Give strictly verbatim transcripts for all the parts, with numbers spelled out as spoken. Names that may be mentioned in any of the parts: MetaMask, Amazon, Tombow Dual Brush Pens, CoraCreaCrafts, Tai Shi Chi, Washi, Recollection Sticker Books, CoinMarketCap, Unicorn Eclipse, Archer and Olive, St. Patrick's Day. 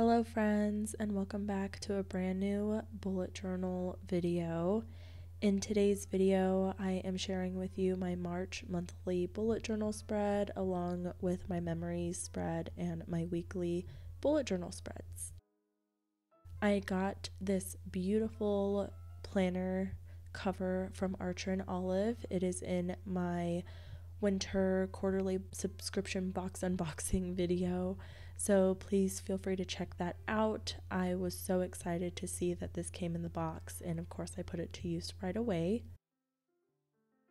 Hello friends, and welcome back to a brand new bullet journal video. In today's video, I am sharing with you my March monthly bullet journal spread along with my memories spread and my weekly bullet journal spreads. I got this beautiful planner cover from Archer and Olive. It is in my winter quarterly subscription box unboxing video, so please feel free to check that out. I was so excited to see that this came in the box, and of course I put it to use right away.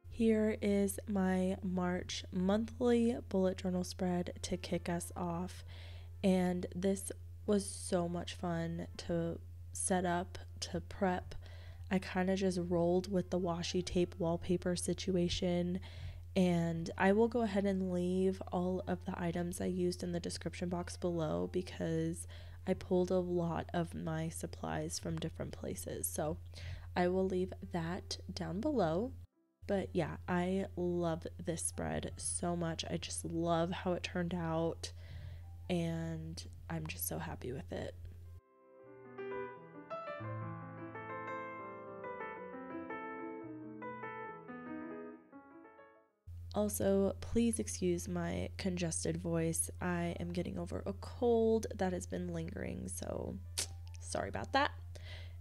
Here is my March monthly bullet journal spread to kick us off, and this was so much fun to set up, to prep. I kind of just rolled with the washi tape wallpaper situation. And I will go ahead and leave all of the items I used in the description box below because I pulled a lot of my supplies from different places. So I will leave that down below. But yeah, I love this spread so much. I just love how it turned out, and I'm just so happy with it. Also, please excuse my congested voice. I am getting over a cold that has been lingering, so sorry about that.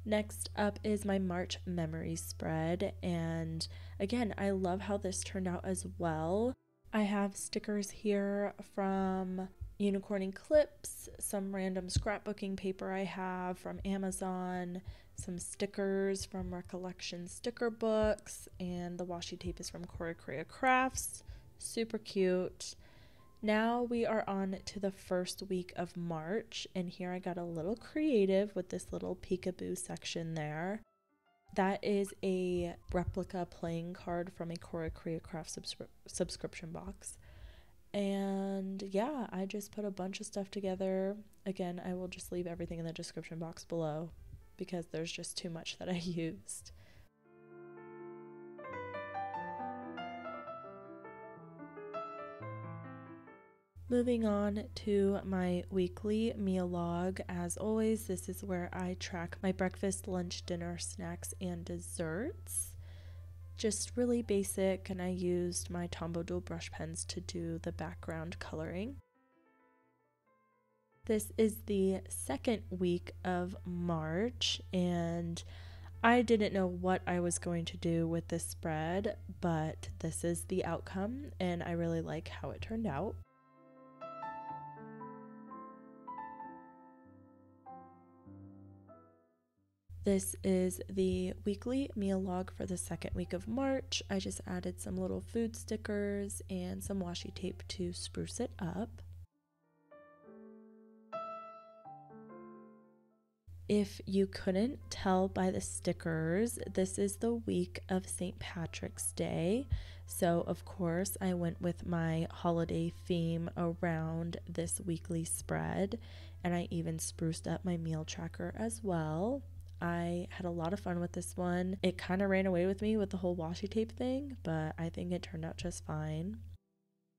Next up is my March memory spread, and again, I love how this turned out as well. I have stickers here from Unicorn Eclipse, some random scrapbooking paper I have from Amazon, some stickers from Recollection Sticker Books, and the washi tape is from CoraCreaCrafts. Super cute. Now we are on to the first week of March, and here I got a little creative with this little peekaboo section there. That is a replica playing card from a CoraCreaCrafts subscri subscription box. And yeah, I just put a bunch of stuff together. Again, I will just leave everything in the description box below because there's just too much that I used. Moving on to my weekly meal log. As always, this is where I track my breakfast, lunch, dinner, snacks, and desserts. Just really basic, and I used my Tombow Dual Brush Pens to do the background coloring. This is the second week of March, and I didn't know what I was going to do with this spread, but this is the outcome, and I really like how it turned out. This is the weekly meal log for the second week of March. I just added some little food stickers and some washi tape to spruce it up. If you couldn't tell by the stickers, this is the week of Saint Patrick's Day. So of course I went with my holiday theme around this weekly spread, and I even spruced up my meal tracker as well. I had a lot of fun with this one. It kind of ran away with me with the whole washi tape thing, but I think it turned out just fine.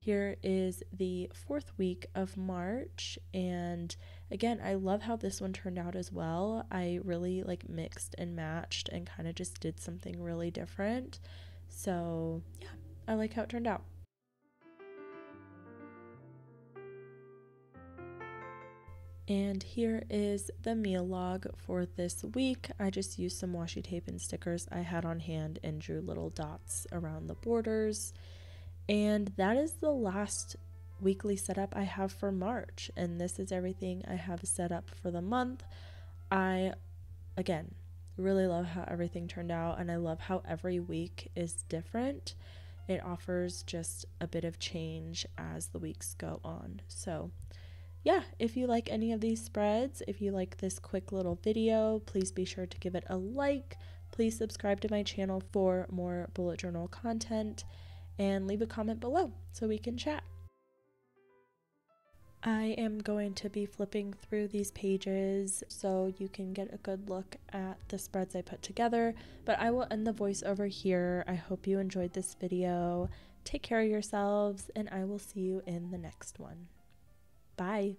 Here is the fourth week of March, and again, I love how this one turned out as well. I really like mixed and matched and kind of just did something really different. So yeah, I like how it turned out. And here is the meal log for this week. I just used some washi tape and stickers I had on hand and drew little dots around the borders. And that is the last weekly setup I have for March. And this is everything I have set up for the month. I, again, really love how everything turned out, and I love how every week is different. It offers just a bit of change as the weeks go on. So yeah, if you like any of these spreads, if you like this quick little video, please be sure to give it a like. Please subscribe to my channel for more bullet journal content, and leave a comment below so we can chat. I am going to be flipping through these pages so you can get a good look at the spreads I put together, but I will end the voiceover here. I hope you enjoyed this video. Take care of yourselves, and I will see you in the next one. Bye.